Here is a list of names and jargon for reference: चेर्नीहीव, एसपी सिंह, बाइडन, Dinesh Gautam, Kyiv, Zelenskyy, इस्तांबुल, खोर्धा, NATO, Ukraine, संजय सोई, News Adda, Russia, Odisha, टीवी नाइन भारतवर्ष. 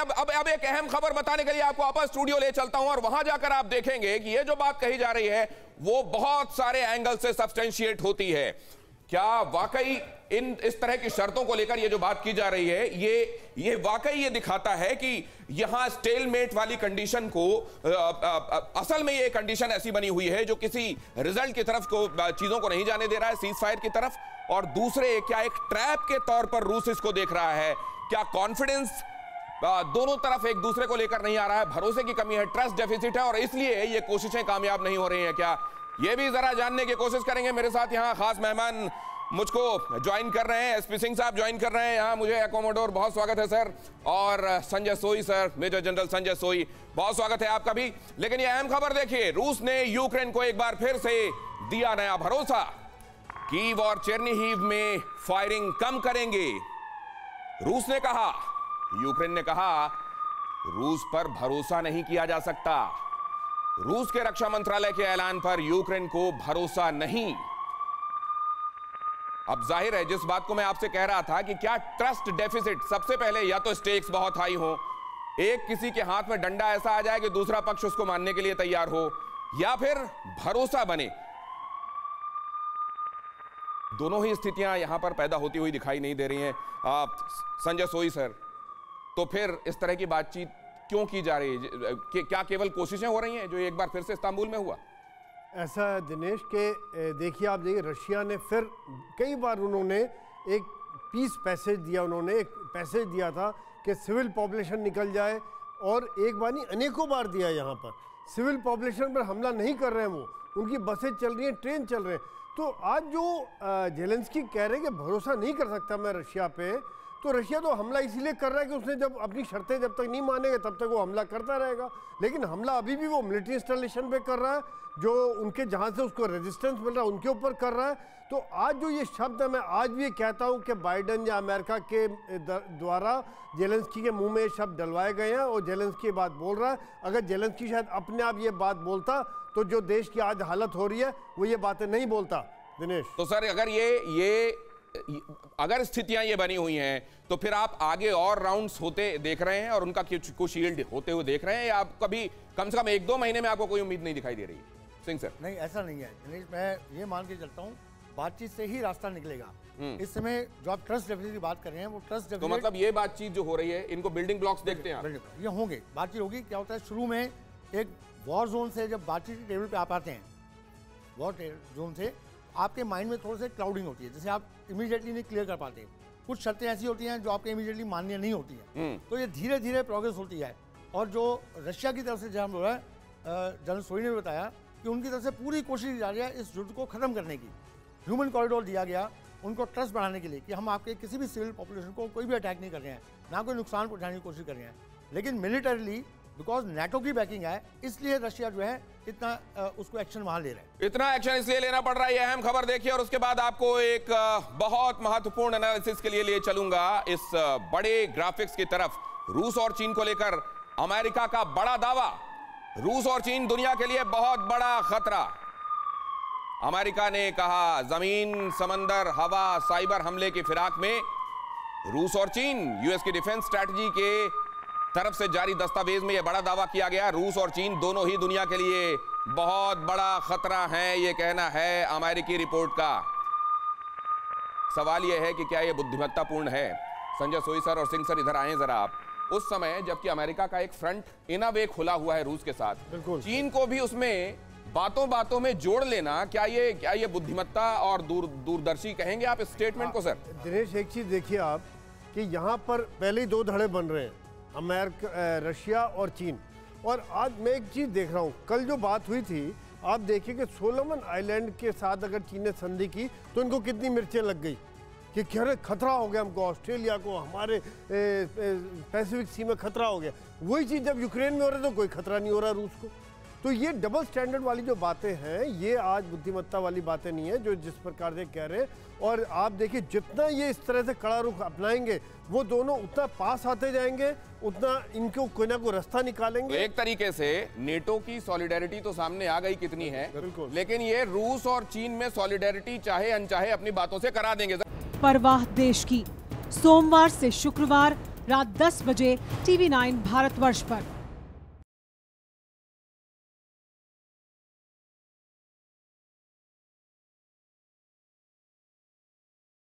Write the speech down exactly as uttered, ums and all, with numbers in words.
अब अब अब एक अहम खबर बताने के लिए आपको वापस स्टूडियो ले चलता हूं और वहां जाकर आप देखेंगे कि ये जो बात कही जा रही है वो बहुत सारे एंगल से सब्सटेंशिएट होती है। क्या वाकई इन इस तरह की शर्तों को लेकर ये जो बात की जा रही है ये ये वाकई ये दिखाता है कि यहां स्टेलमेट वाली कंडीशन को आ, आ, आ, असल में ये कंडीशन ऐसी बनी हुई है जो किसी रिजल्ट की तरफ को चीजों को नहीं जाने दे रहा है, सीज फायर की तरफ, और दूसरे क्या एक ट्रैप के तौर पर रूस इसको देख रहा है। क्या कॉन्फिडेंस दोनों तरफ एक दूसरे को लेकर नहीं आ रहा है, भरोसे की कमी है, ट्रस्ट डेफिसिट है और इसलिए ये कोशिशें कामयाब नहीं हो रही हैं क्या, ये भी जरा जानने की कोशिश करेंगे। मेरे साथ यहाँ खास मेहमान मुझको ज्वाइन कर रहे हैं, एसपी सिंह साहब ज्वाइन कर रहे हैं यहाँ मुझे, एकोमोडोर बहुत स्वागत है सर, और संजय सोई सर, मेजर जनरल संजय सोई बहुत स्वागत है आपका भी। लेकिन ये अहम खबर देखिए, रूस ने यूक्रेन को एक बार फिर से दिया नया भरोसा, कीव और चेर्नीहीव में फायरिंग कम करेंगे। रूस ने कहा, यूक्रेन ने कहा रूस पर भरोसा नहीं किया जा सकता। रूस के रक्षा मंत्रालय के ऐलान पर यूक्रेन को भरोसा नहीं। अब जाहिर है जिस बात को मैं आपसे कह रहा था कि क्या ट्रस्ट डेफिसिट, सबसे पहले या तो स्टेक्स बहुत हाई हो, एक किसी के हाथ में डंडा ऐसा आ जाए कि दूसरा पक्ष उसको मानने के लिए तैयार हो, या फिर भरोसा बने, दोनों ही स्थितियां यहां पर पैदा होती हुई दिखाई नहीं दे रही हैं। आप संजय सोई सर, तो फिर इस तरह की बातचीत क्यों की जा रही है? के, क्या केवल कोशिशें हो रही हैं जो एक बार फिर से इस्तांबुल में हुआ? ऐसा दिनेश के देखिए, आप देखिए रशिया ने फिर कई बार उन्होंने एक पीस पैसेज दिया, उन्होंने एक पैसेज दिया था कि सिविल पॉपुलेशन निकल जाए, और एक बार नहीं अनेकों बार दिया। यहाँ पर सिविल पॉपुलेशन पर हमला नहीं कर रहे हैं वो, उनकी बसें चल रही हैं, ट्रेन चल रहे हैं। तो आज जो जेलेंस्की कह रहे हैं कि भरोसा नहीं कर सकता मैं रशिया पर, तो रशिया तो हमला इसीलिए कर रहा है कि उसने जब अपनी शर्तें जब तक नहीं मानेगा तब तक वो हमला करता रहेगा। लेकिन हमला अभी भी वो मिलिट्री इंस्टॉलेशन पे कर रहा है, जो उनके जहाँ से उसको रेजिस्टेंस मिल रहा है उनके ऊपर कर रहा है। तो आज जो ये शब्द है, मैं आज भी कहता हूँ कि बाइडन या अमेरिका के द्वारा जेलेंस्की के मुँह में शब्द डलवाए गए हैं और जेलेंस्की ये बात बोल रहा है। अगर जेलेंस्की शायद अपने आप ये बात बोलता तो जो देश की आज हालत हो रही है वो ये बातें नहीं बोलता। दिनेश, तो सर अगर ये ये अगर स्थितियां ये बनी हुई हैं तो फिर आप आगे और राउंड्स होते देख रहे हैं और उनका कुछ यील्ड होते हुए देख रहे हैं, या आप कभी कम से कम एक दो महीने में आपको कोई उम्मीद नहीं दिखाई दे रही? सिंह सर, नहीं ऐसा नहीं है दिनेश, मैं ये मान के चलता हूँ बातचीत से ही रास्ता निकलेगा। इस समय जो आप ट्रस्ट डेफिसिट की बात कर रहे हैं वो ट्रस्ट डेफिसिट, तो मतलब ये बातचीत जो हो रही है, इनको बिल्डिंग ब्लॉक्स देखते हैं ये होंगे, बातचीत होगी। क्या होता है, शुरू में एक वॉर जोन से जब बातचीत के टेबल पर आप आते हैं, वॉर जोन से आपके माइंड में थोड़ा सा क्लाउडिंग होती है, जैसे आप इमीडिएटली नहीं क्लियर कर पाते, कुछ शर्तें ऐसी होती हैं जो आपके इमीडिएटली मान्य नहीं होती हैं। तो ये धीरे धीरे प्रोग्रेस होती है। और जो रशिया की तरफ से जहाँ हो रहा है, जनरल सोई ने बताया कि उनकी तरफ से पूरी कोशिश की जा रही है इस युद्ध को ख़त्म करने की। ह्यूमन कॉरिडोर दिया गया उनको ट्रस्ट बढ़ाने के लिए कि हम आपके किसी भी सिविल पॉपुलेशन को कोई भी अटैक नहीं कर रहे हैं, ना कोई नुकसान पहुँचाने की कोशिश कर रहे हैं। लेकिन मिलिटरीली बिकॉज नेटो की बैकिंग है, इसलिए रशिया जो है इतना आ, उसको एक्शन वहां ले रहा है, इतना एक्शन इसलिए लेना पड़ रहा है। अहम खबर देखिए और उसके बाद आपको एक बहुत महत्वपूर्ण एनालिसिस के लिए ले चलूंगा इस बड़े ग्राफिक्स की तरफ, रूस और चीन को लेकर अमेरिका का बड़ा दावा, रूस और चीन दुनिया के लिए बहुत बड़ा खतरा। अमेरिका ने कहा जमीन, समंदर, हवा, साइबर हमले की फिराक में रूस और चीन। यूएस की डिफेंस स्ट्रैटेजी के तरफ से जारी दस्तावेज में यह बड़ा दावा किया गया, रूस और चीन दोनों ही दुनिया के लिए बहुत बड़ा खतरा है, यह कहना है अमेरिकी रिपोर्ट का। सवाल यह है कि क्या यह बुद्धिमत्तापूर्ण है? संजय सोई सर और सिंह सर इधर आए जरा आप। उस समय जबकि अमेरिका का एक फ्रंट इन अ वे खुला हुआ है रूस के साथ, चीन को भी उसमें बातों बातों में जोड़ लेना, क्या ये क्या ये बुद्धिमत्ता और दूर दूरदर्शी कहेंगे आप इस स्टेटमेंट को? सर दिनेश, एक चीज देखिए आप कि यहाँ पर पहले ही दो धड़े बन रहे हैं, अमेरिका, रशिया और चीन। और आज मैं एक चीज़ देख रहा हूँ, कल जो बात हुई थी आप देखिए कि सोलोमन आइलैंड के साथ अगर चीन ने संधि की तो इनको कितनी मिर्चें लग गई कि खैर खतरा हो गया हमको, ऑस्ट्रेलिया को, हमारे पैसिफिक सी में खतरा हो गया। वही चीज़ जब यूक्रेन में हो रही है तो कोई खतरा नहीं हो रहा रूस को। तो ये डबल स्टैंडर्ड वाली जो बातें हैं ये आज बुद्धिमत्ता वाली बातें नहीं है जो जिस प्रकार से कह रहे हैं। और आप देखिए जितना ये इस तरह से कड़ा रुख अपनाएंगे वो दोनों उतना पास आते जाएंगे, उतना इनको कोई ना कोई रास्ता निकालेंगे। एक तरीके से नेटो की सॉलिडेरिटी तो सामने आ गई कितनी है, लेकिन ये रूस और चीन में सॉलिडेरिटी चाहे अनचाहे अपनी बातों से करा देंगे। परवाह देश की, सोमवार से शुक्रवार रात दस बजे टीवी नाइन भारतवर्ष पर।